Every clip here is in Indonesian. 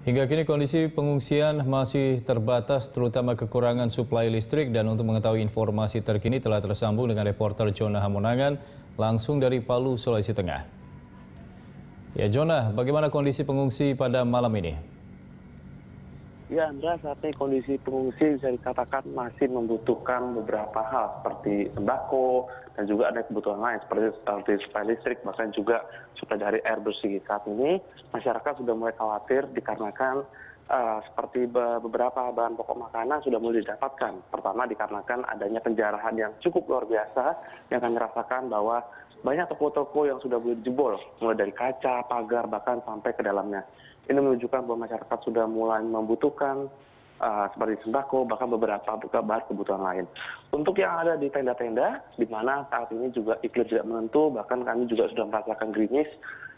Hingga kini kondisi pengungsian masih terbatas, terutama kekurangan suplai listrik. Dan untuk mengetahui informasi terkini telah tersambung dengan reporter Jona Hamonangan langsung dari Palu, Sulawesi Tengah. Ya Jona, bagaimana kondisi pengungsi pada malam ini? Ya Andra, saat ini kondisi pengungsi bisa dikatakan masih membutuhkan beberapa hal seperti sembako dan juga ada kebutuhan lain seperti suplai listrik, bahkan juga suplai dari air bersih. Saat ini masyarakat sudah mulai khawatir dikarenakan seperti beberapa bahan pokok makanan sudah mulai didapatkan. Pertama dikarenakan adanya penjarahan yang cukup luar biasa yang kami rasakan, bahwa banyak toko-toko yang sudah mulai jebol, mulai dari kaca, pagar, bahkan sampai ke dalamnya. Ini menunjukkan bahwa masyarakat sudah mulai membutuhkan seperti sembako, bahkan beberapa bahan kebutuhan lain. Untuk yang ada di tenda-tenda, di mana saat ini juga iklim tidak menentu, bahkan kami juga sudah merasakan gerimis,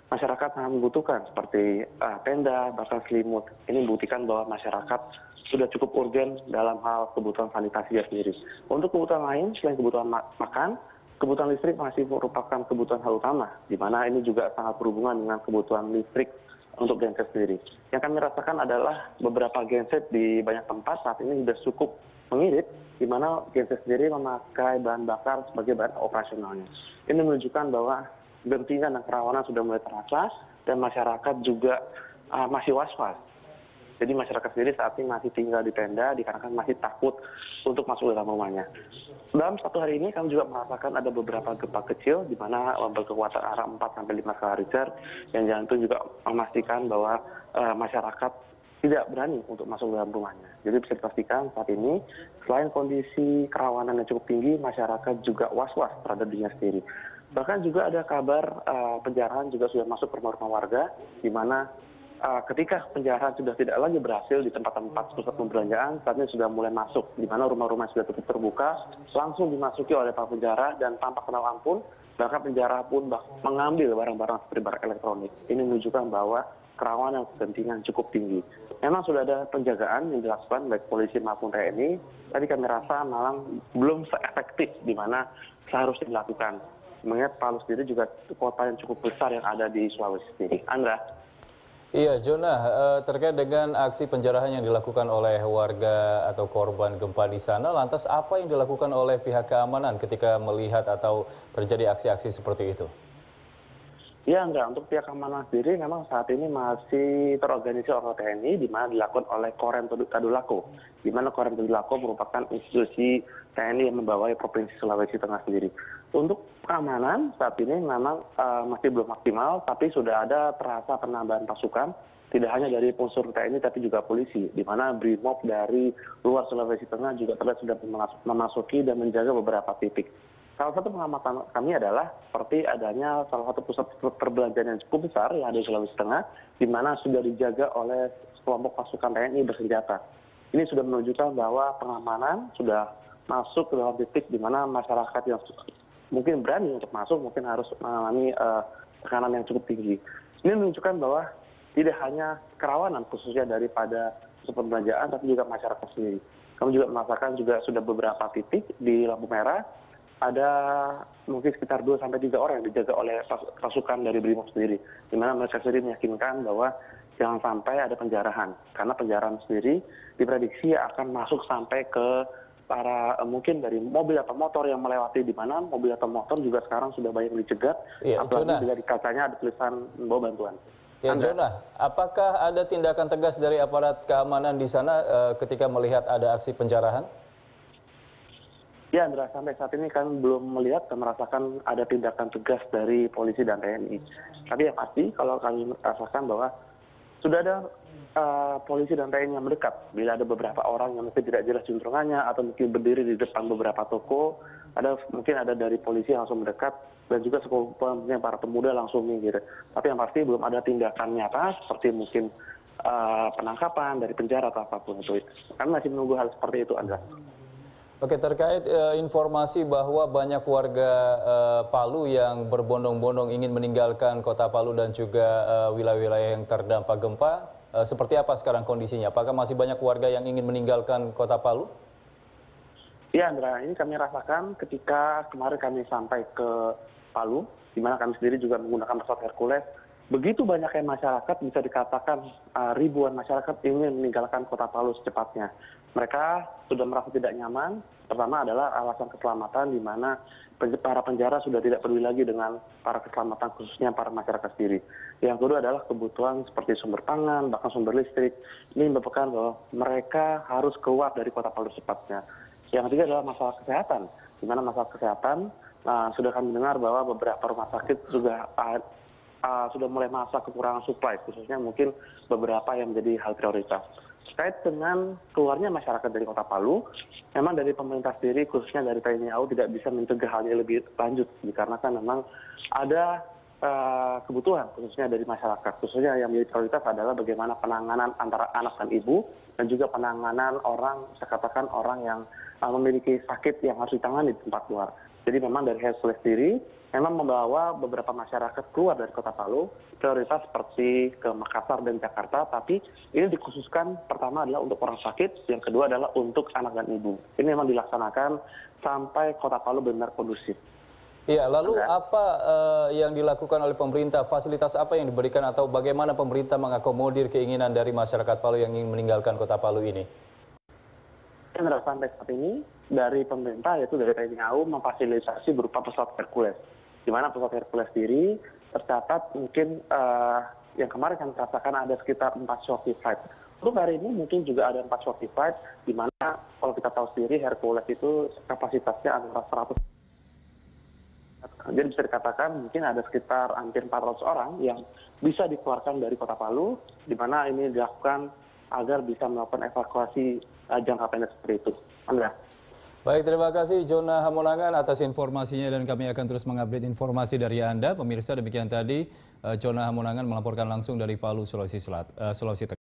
masyarakat sangat membutuhkan seperti tenda, bahkan selimut. Ini membuktikan bahwa masyarakat sudah cukup urgen dalam hal kebutuhan sanitasi sendiri. Untuk kebutuhan lain, selain kebutuhan makan, kebutuhan listrik masih merupakan kebutuhan hal utama, di mana ini juga sangat berhubungan dengan kebutuhan listrik untuk genset sendiri. Yang kami rasakan adalah beberapa genset di banyak tempat saat ini sudah cukup mengirit, di mana genset sendiri memakai bahan bakar sebagai bahan operasionalnya. Ini menunjukkan bahwa gentingan dan kerawanan sudah mulai terasa dan masyarakat juga masih was-was. Jadi masyarakat sendiri saat ini masih tinggal di tenda dikarenakan masih takut untuk masuk dalam rumahnya. Dalam satu hari ini kami juga merasakan ada beberapa gempa kecil di mana berkekuatan arah 4 sampai 5 skala Richter, yang itu juga memastikan bahwa masyarakat tidak berani untuk masuk dalam rumahnya. Jadi bisa dipastikan saat ini selain kondisi kerawanan yang cukup tinggi, masyarakat juga was-was terhadap dirinya sendiri. Bahkan juga ada kabar penjarahan juga sudah masuk ke rumah-rumah warga, di mana ketika penjarahan sudah tidak lagi berhasil di tempat-tempat pusat pembelanjaan, saatnya sudah mulai masuk, di mana rumah-rumah sudah tutup terbuka, langsung dimasuki oleh para penjara dan tanpa kenal ampun, bahkan penjara pun mengambil barang-barang seperti barang elektronik. Ini menunjukkan bahwa kerawanan kegentingan cukup tinggi. Memang sudah ada penjagaan yang dilakukan baik polisi maupun TNI, tapi kami rasa malam belum seefektif di mana seharusnya dilakukan. Mengingat Palu sendiri juga kota yang cukup besar yang ada di Sulawesi sendiri. Andra. Iya, Jona, terkait dengan aksi penjarahan yang dilakukan oleh warga atau korban gempa di sana, lantas apa yang dilakukan oleh pihak keamanan ketika melihat atau terjadi aksi-aksi seperti itu? Ya, Andra, untuk pihak keamanan sendiri memang saat ini masih terorganisir oleh TNI, di mana dilakukan oleh Korem Tadulako, di mana Korem Tadulako merupakan institusi TNI yang membawai Provinsi Sulawesi Tengah sendiri. Untuk keamanan saat ini memang masih belum maksimal, tapi sudah ada terasa penambahan pasukan, tidak hanya dari unsur TNI tapi juga polisi, di mana BRIMOB dari luar Sulawesi Tengah juga terlihat sudah memasuki dan menjaga beberapa titik. Salah satu pengamatan kami adalah seperti adanya salah satu pusat perbelanjaan yang cukup besar yang ada di Sulawesi Tengah, di mana sudah dijaga oleh kelompok pasukan TNI bersenjata. Ini sudah menunjukkan bahwa pengamanan sudah masuk ke dalam titik di mana masyarakat yang mungkin berani untuk masuk, mungkin harus mengalami tekanan yang cukup tinggi. Ini menunjukkan bahwa tidak hanya kerawanan khususnya daripada perbelanjaan, tapi juga masyarakat sendiri. Kami juga merasakan juga sudah beberapa titik di lampu merah, ada mungkin sekitar 2-3 orang yang dijaga oleh pasukan dari BRIMOB sendiri. Di mana mereka sendiri meyakinkan bahwa jangan sampai ada penjarahan. Karena penjarahan sendiri diprediksi akan masuk sampai ke para mungkin dari mobil atau motor yang melewati, di mana mobil atau motor juga sekarang sudah banyak dicegat, ya, apalagi dari kacanya ada tulisan membawa bantuan. Ya Jona, apakah ada tindakan tegas dari aparat keamanan di sana ketika melihat ada aksi penjarahan? Ya Andra, sampai saat ini kami belum melihat dan merasakan ada tindakan tegas dari polisi dan TNI. Tapi yang pasti kalau kami merasakan bahwa sudah ada polisi dan TNI yang mendekat. Bila ada beberapa orang yang mungkin tidak jelas juntrungannya atau mungkin berdiri di depan beberapa toko, mungkin ada dari polisi yang langsung mendekat dan juga sekumpulannya para pemuda langsung minggir. Tapi yang pasti belum ada tindakan nyata seperti mungkin penangkapan dari penjara atau apapun itu. Kami masih menunggu hal seperti itu, Andra. Oke, terkait informasi bahwa banyak warga Palu yang berbondong-bondong ingin meninggalkan kota Palu dan juga wilayah-wilayah yang terdampak gempa, seperti apa sekarang kondisinya? Apakah masih banyak warga yang ingin meninggalkan kota Palu? Ya, Andra, ini kami rasakan ketika kemarin kami sampai ke Palu, di mana kami sendiri juga menggunakan pesawat Hercules, Begitu banyaknya masyarakat, bisa dikatakan ribuan masyarakat ingin meninggalkan kota Palu secepatnya. Mereka sudah merasa tidak nyaman. Pertama adalah alasan keselamatan, di mana para penjara sudah tidak peduli lagi dengan para keselamatan, khususnya para masyarakat sendiri. Yang kedua adalah kebutuhan seperti sumber pangan, bahkan sumber listrik. Ini merupakan bahwa mereka harus keluar dari kota Palu secepatnya. Yang ketiga adalah masalah kesehatan, di mana masalah kesehatan sudah kami dengar bahwa beberapa rumah sakit sudah mulai masa kekurangan suplai, khususnya mungkin beberapa yang menjadi hal prioritas. Terkait dengan keluarnya masyarakat dari kota Palu, memang dari pemerintah sendiri, khususnya dari TNI AU, tidak bisa mencegah halnya lebih lanjut, dikarenakan memang ada kebutuhan khususnya dari masyarakat. Khususnya yang menjadi prioritas adalah bagaimana penanganan antara anak dan ibu, dan juga penanganan orang, saya katakan orang yang memiliki sakit yang harus ditangani di tempat luar. Jadi memang dari Hercules sendiri memang membawa beberapa masyarakat keluar dari kota Palu, prioritas seperti ke Makassar dan Jakarta, tapi ini dikhususkan pertama adalah untuk orang sakit, yang kedua adalah untuk anak dan ibu. Ini memang dilaksanakan sampai kota Palu benar-benar kondusif. Iya, lalu apa yang dilakukan oleh pemerintah? Fasilitas apa yang diberikan atau bagaimana pemerintah mengakomodir keinginan dari masyarakat Palu yang ingin meninggalkan kota Palu ini? Sampai saat ini dari pemerintah, yaitu dari TNI AU, memfasilitasi berupa pesawat Hercules, di mana pesawat Hercules sendiri tercatat mungkin yang kemarin kami rasakan ada sekitar 4 shorty flight. Untuk hari ini mungkin juga ada 4 shorty flight, di mana kalau kita tahu sendiri Hercules itu kapasitasnya antara 100. Jadi bisa dikatakan mungkin ada sekitar hampir 400 orang yang bisa dikeluarkan dari kota Palu, di mana ini dilakukan agar bisa melakukan evakuasi jangka pendek seperti itu. Andra. Baik, terima kasih Jona Hamonangan atas informasinya, dan kami akan terus mengupdate informasi dari Anda. Pemirsa, demikian tadi Jona Hamonangan melaporkan langsung dari Palu, Sulawesi Tengah.